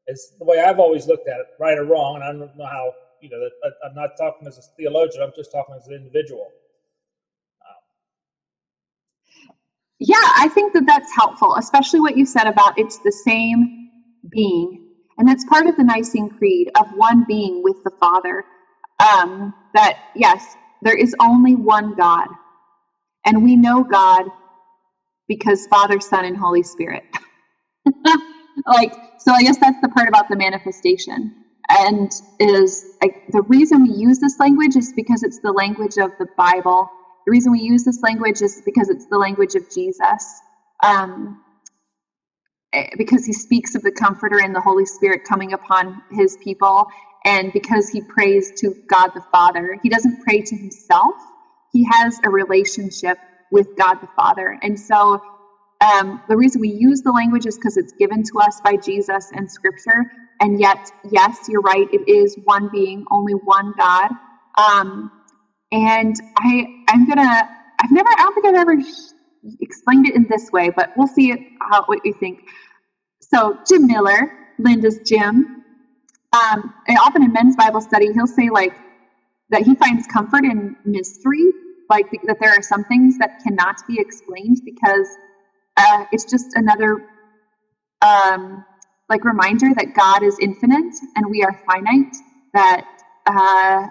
It's the way I've always looked at it, right or wrong, and I don't know how. You know, I'm not talking as a theologian. I'm just talking as an individual. Um. Yeah, I think that that's helpful, especially what you said about it's the same being. And that's part of the Nicene Creed, of one being with the Father. Um, that, yes, there is only one God. And we know God because Father, Son, and Holy Spirit. Like, so I guess that's the part about the manifestation. And is like, the reason we use this language is because it's the language of the Bible. The reason we use this language is because it's the language of Jesus. Um, because he speaks of the Comforter and the Holy Spirit coming upon his people. And because he prays to God the Father. He doesn't pray to himself. He has a relationship with God the Father. And so um, the reason we use the language is because it's given to us by Jesus and Scripture. And yet, yes, you're right. It is one being, only one God. Um, and I, I'm gonna. I've never. I don't think I've ever explained it in this way, but we'll see it, how, what you think. So, Jim Miller, Linda's Jim, um, and often in men's Bible study, he'll say like that he finds comfort in mystery, like that there are some things that cannot be explained because uh, it's just another. Um, Like reminder that God is infinite and we are finite, that uh,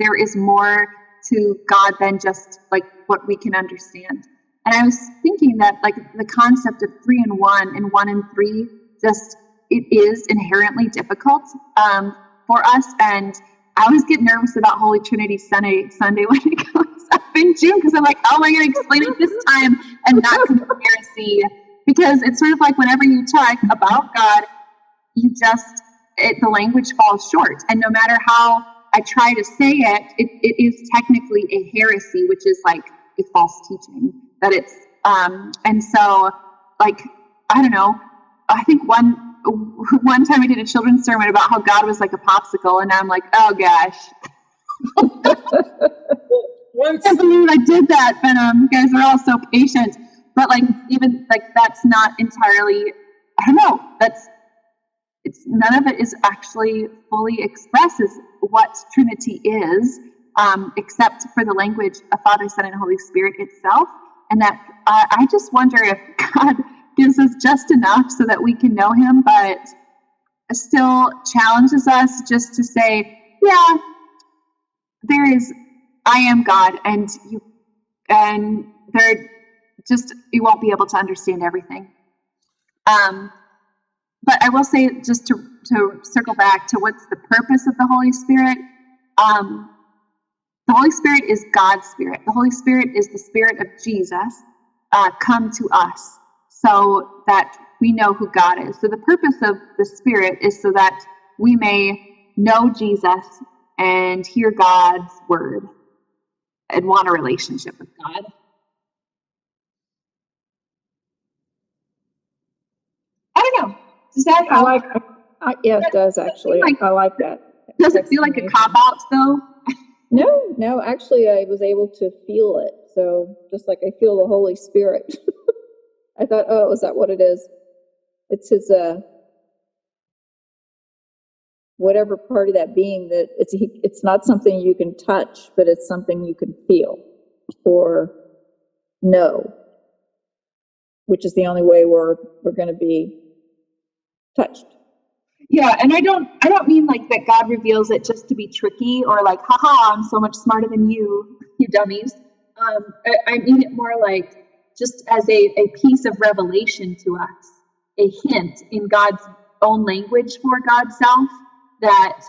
there is more to God than just like what we can understand. And I was thinking that like the concept of three and one and one and three, just it is inherently difficult um, for us. And I always get nervous about Holy Trinity Sunday, Sunday when it comes up in June because I'm like, oh, we're going to explain it this time and not conspiracy. Because it's sort of like whenever you talk about God, you just, it, the language falls short. And no matter how I try to say it, it, it is technically a heresy, which is like a false teaching. That it's, um, and so, like, I don't know, I think one one time I did a children's sermon about how God was like a popsicle, and I'm like, oh gosh. I can't believe I did that, but um, you guys are all so patient. But like, even like, that's not entirely, I don't know, that's, it's, none of it is actually fully expressed as what Trinity is, um, except for the language of Father, Son, and Holy Spirit itself. And that uh, I just wonder if God gives us just enough so that we can know him, but still challenges us just to say, yeah, there is, I am God, and you, and there just, you won't be able to understand everything. Um, but I will say, just to, to circle back to what's the purpose of the Holy Spirit, um, the Holy Spirit is God's Spirit. The Holy Spirit is the Spirit of Jesus uh, come to us so that we know who God is. So the purpose of the Spirit is so that we may know Jesus and hear God's word and want a relationship with God. Does that help? I like, I, yeah, it does actually. Like, I like that. Does it feel like a cop-out though? No, no. Actually, I was able to feel it. So just like I feel the Holy Spirit. I thought, oh, is that what it is? It's his, uh, whatever part of that being that it's, it's not something you can touch, but it's something you can feel or know, which is the only way we're, we're going to be touched. Yeah, and I don't I don't mean like that God reveals it just to be tricky or like, haha, I'm so much smarter than you, you dummies. Um, I, I mean it more like just as a, a piece of revelation to us, a hint in God's own language for God's self, that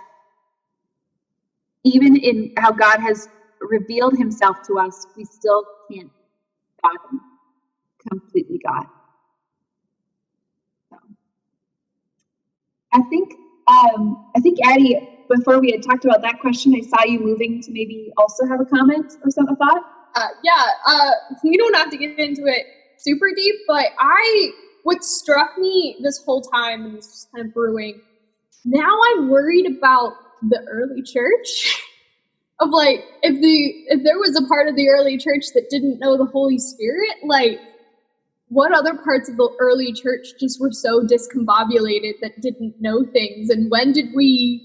even in how God has revealed himself to us, we still can't fathom completely God. I think, um, I think, Addie, before we had talked about that question, I saw you moving to maybe also have a comment or some thought. Uh, yeah, uh, we don't have to get into it super deep, but I, what struck me this whole time, and this was kind of brewing, now I'm worried about the early church, of like, if the, if there was a part of the early church that didn't know the Holy Spirit, like, what other parts of the early church just were so discombobulated that didn't know things? And when did we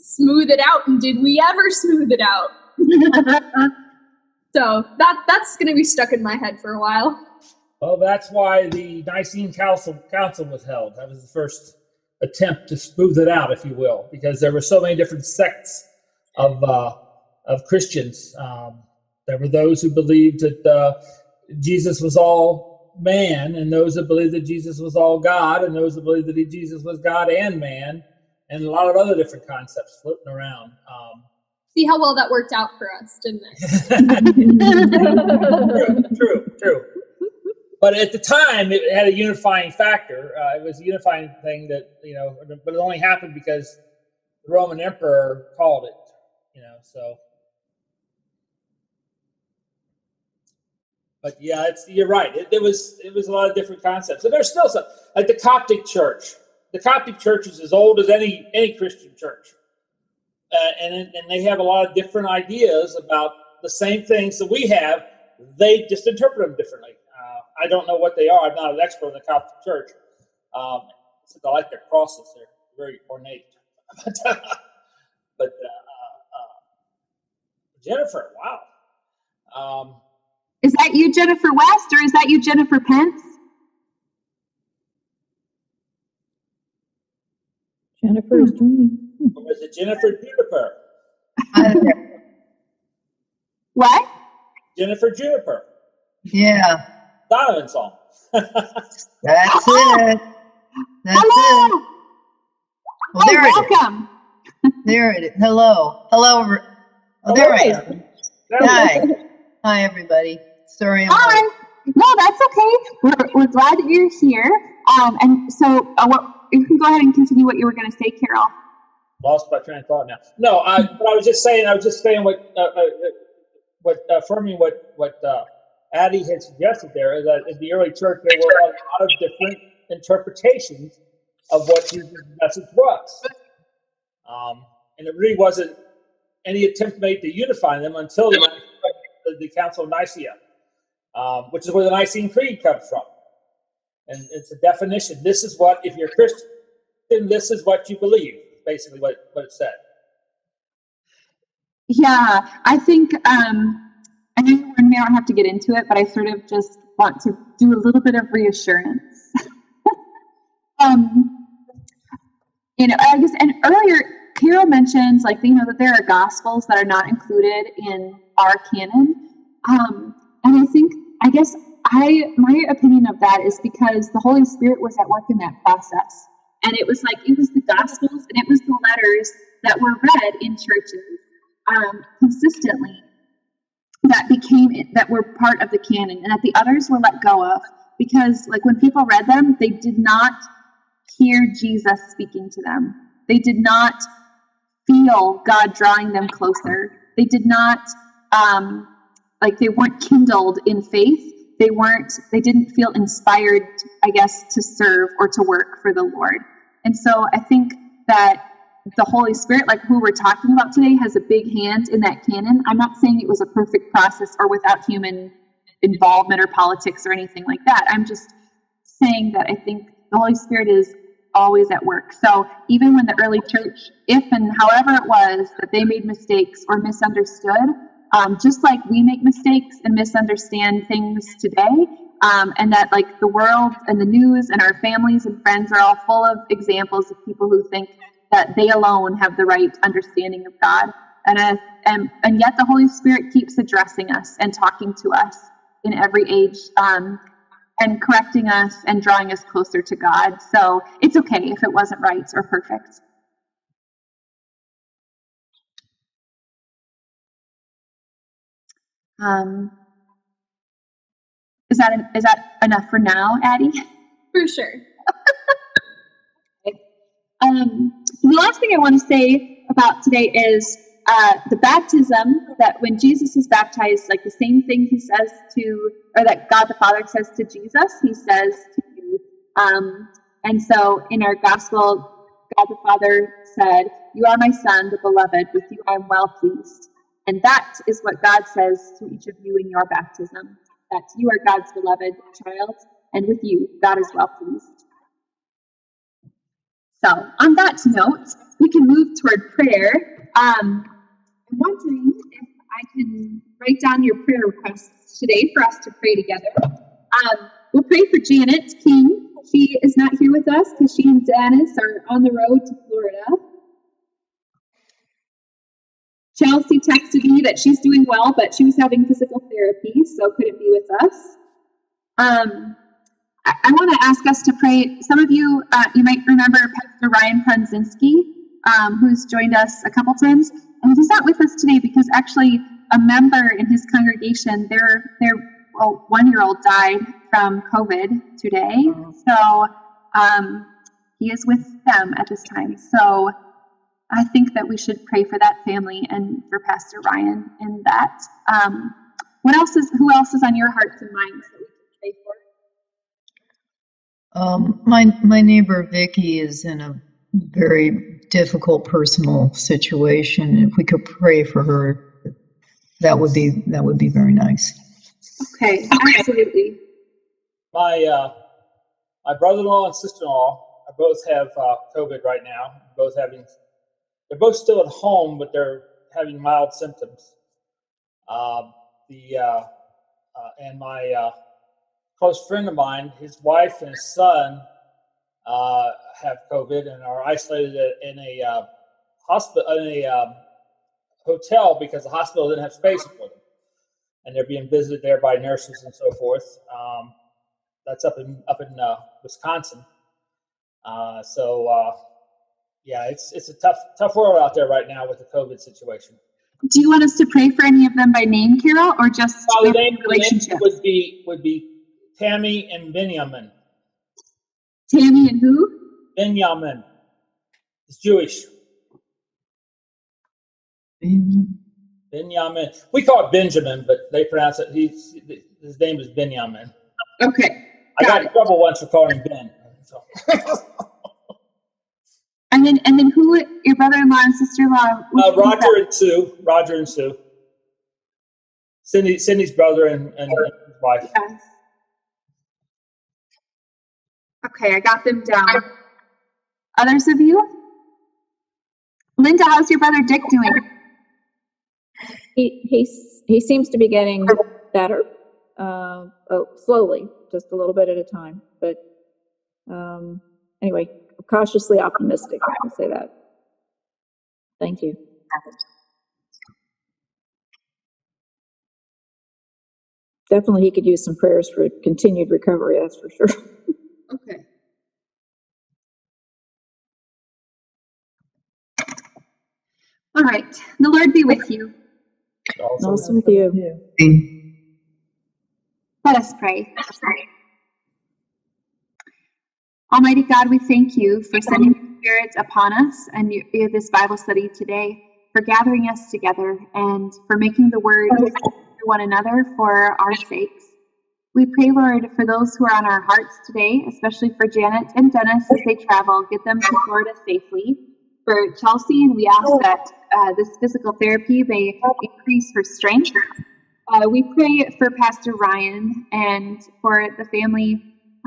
smooth it out? And did we ever smooth it out? So that that's going to be stuck in my head for a while. Well, that's why the Nicene Council, Council was held. That was the first attempt to smooth it out, if you will, because there were so many different sects of uh, of Christians. Um, there were those who believed that uh, Jesus was all man, and those that believed that Jesus was all God, and those that believed that he, Jesus was God and man, and a lot of other different concepts floating around. Um, See how well that worked out for us, didn't it? true, true, true. But at the time, it had a unifying factor. Uh, it was a unifying thing that, you know, but it only happened because the Roman emperor called it, you know, so. But yeah, it's, you're right. It, it was it was a lot of different concepts, and there's still some, like the Coptic Church. The Coptic Church is as old as any any Christian church, uh, and and they have a lot of different ideas about the same things that we have. They just interpret them differently. Uh, I don't know what they are. I'm not an expert in the Coptic Church. Um, I like their crosses; they're very ornate. but uh, uh, uh, Jennifer, wow. Um, Is that you, Jennifer West, or is that you, Jennifer Pence? Jennifer is joining. Or is it Jennifer Juniper? Uh, what? Jennifer Juniper. Yeah. Donovan song. That's it. That's Hello. It. Well, there oh, it welcome. Is. There it is. Hello. Hello. Oh, Hello. There I am. Hi. Hi, everybody. Sorry. Hi. Late. No, that's okay. We're, we're glad that you're here. Um, and so uh, what, you can go ahead and continue what you were going to say, Carol. Lost my train of thought now. No, I, but I was just saying, I was just saying what, uh, uh, what uh, affirming what, what uh, Addie had suggested there, is that in the early church, there were a lot of different interpretations of what Jesus' message was. Um, and it really wasn't any attempt made to unify them until the, the Council of Nicaea. Um, which is where the Nicene Creed comes from. And it's a definition. This is what, if you're Christian, this is what you believe, basically what, what it said. Yeah, I think, um, I know we may not have to get into it, but I sort of just want to do a little bit of reassurance. um, you know, I guess, and earlier, Carol mentioned, like, you know, that there are Gospels that are not included in our canon. Um, and I think, I guess, I my opinion of that is because the Holy Spirit was at work in that process. And it was like, it was the Gospels and it was the letters that were read in churches um, consistently that became, that were part of the canon, and that the others were let go of. Because, like, when people read them, they did not hear Jesus speaking to them. They did not feel God drawing them closer. They did not... Um, like they weren't kindled in faith. They weren't, they didn't feel inspired, I guess, to serve or to work for the Lord. And so I think that the Holy Spirit, like who we're talking about today, has a big hand in that canon. I'm not saying it was a perfect process or without human involvement or politics or anything like that. I'm just saying that I think the Holy Spirit is always at work. So even when the early church, if and however it was that they made mistakes or misunderstood, Um, just like we make mistakes and misunderstand things today, um, and that like the world and the news and our families and friends are all full of examples of people who think that they alone have the right understanding of God. And, uh, and, and yet the Holy Spirit keeps addressing us and talking to us in every age, um, and correcting us and drawing us closer to God. So it's okay if it wasn't right or perfect. Um, is that an, is that enough for now, Addie? For sure. um, the last thing I want to say about today is uh, the baptism, that when Jesus is baptized, like the same thing he says to, or that God the Father says to Jesus, he says to you. Um, and so in our gospel, God the Father said, "You are my son, the beloved, with you I am well pleased." And that is what God says to each of you in your baptism, that you are God's beloved child, and with you, God is well pleased. So on that note, we can move toward prayer. Um, I'm wondering if I can write down your prayer requests today for us to pray together. Um, we'll pray for Janet King. She is not here with us because she and Dennis are on the road to Florida. Chelsea texted me that she's doing well, but she was having physical therapy, so couldn't be with us. Um, I, I want to ask us to pray. Some of you, uh, you might remember Pastor Ryan Pronzinski, um, who's joined us a couple times, and he's not with us today because actually a member in his congregation, their their well, one-year-old died from COVID today, so um, he is with them at this time. So I think that we should pray for that family and for Pastor Ryan in that. Um, what else is? Who else is on your hearts and minds that we can pray for? Um, my my neighbor Vicky is in a very difficult personal situation. If we could pray for her, that would be that would be very nice. Okay, okay. Absolutely. My uh, my brother-in-law and sister-in-law are both have uh, COVID right now. Both having. They're both still at home, but they're having mild symptoms. Uh, the uh, uh, and my uh, close friend of mine, his wife and his son uh, have COVID and are isolated in a uh, hospital, in a um, hotel because the hospital didn't have space for them, and they're being visited there by nurses and so forth. Um, that's up in up in uh, Wisconsin. Uh, so. Uh, Yeah, it's it's a tough tough world out there right now with the COVID situation. Do you want us to pray for any of them by name, Carol, or just well, their name, relationship? The name would be would be Tammy and Benjamin. Tammy and who? Benjamin. It's Jewish. Ben. Benjamin. We call it Benjamin, but they pronounce it. He's, his name is Benjamin. Okay. Got I got it. in trouble once for calling him Ben. So. And then, and then, who? Your brother-in-law and sister-in-law? Uh, Roger and Sue. Roger and Sue. Cindy, Cindy's brother and, and his wife. Yes. Okay, I got them down. Others of you? Linda, how's your brother Dick doing? He he he seems to be getting better. Uh, oh, slowly, just a little bit at a time. But um, anyway. Cautiously optimistic, I can say that. Thank you. Definitely he could use some prayers for continued recovery, that's for sure. Okay. All right. The Lord be with you. Also, also with you. you. Let us pray. Let us pray. Almighty God, we thank you for sending your Spirit upon us and your, this Bible study today, for gathering us together and for making the word to one another for our sakes. We pray, Lord, for those who are on our hearts today, especially for Janet and Dennis as they travel. Get them to Florida safely. For Chelsea, and we ask that uh, this physical therapy may increase her strength. Uh, we pray for Pastor Ryan and for the family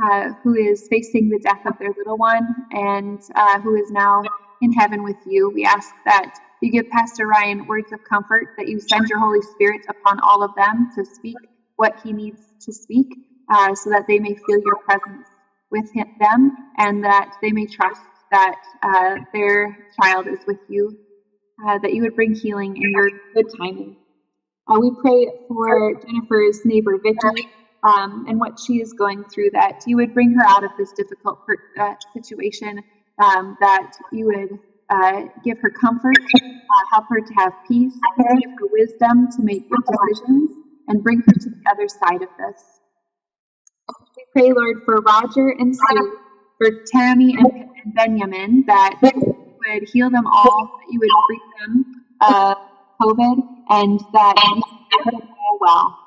Uh, who is facing the death of their little one and uh, who is now in heaven with you. We ask that you give Pastor Ryan words of comfort, that you send your Holy Spirit upon all of them to speak what he needs to speak, uh, so that they may feel your presence with him, them, and that they may trust that uh, their child is with you, uh, that you would bring healing in your good timing. Uh, we pray for Jennifer's neighbor, Vicky, um, and what she is going through, that you would bring her out of this difficult per- uh, situation, um, that you would uh, give her comfort, uh, help her to have peace, give her wisdom to make good decisions, and bring her to the other side of this. We pray, Lord, for Roger and Sue, for Tammy and Benjamin, that you would heal them all, that you would free them of COVID, and that you would do well.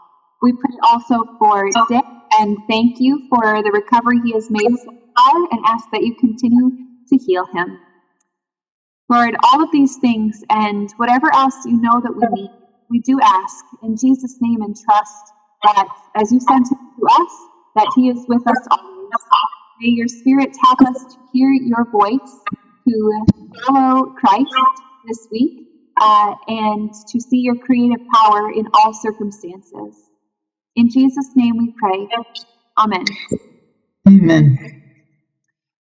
We pray also for Dick, and thank you for the recovery he has made so far, and ask that you continue to heal him. Lord, all of these things and whatever else you know that we need, we do ask in Jesus' name, and trust that as you sent him to us, that he is with us always. May your Spirit help us to hear your voice, to follow Christ this week, uh, and to see your creative power in all circumstances. In Jesus' name we pray. Amen. Amen.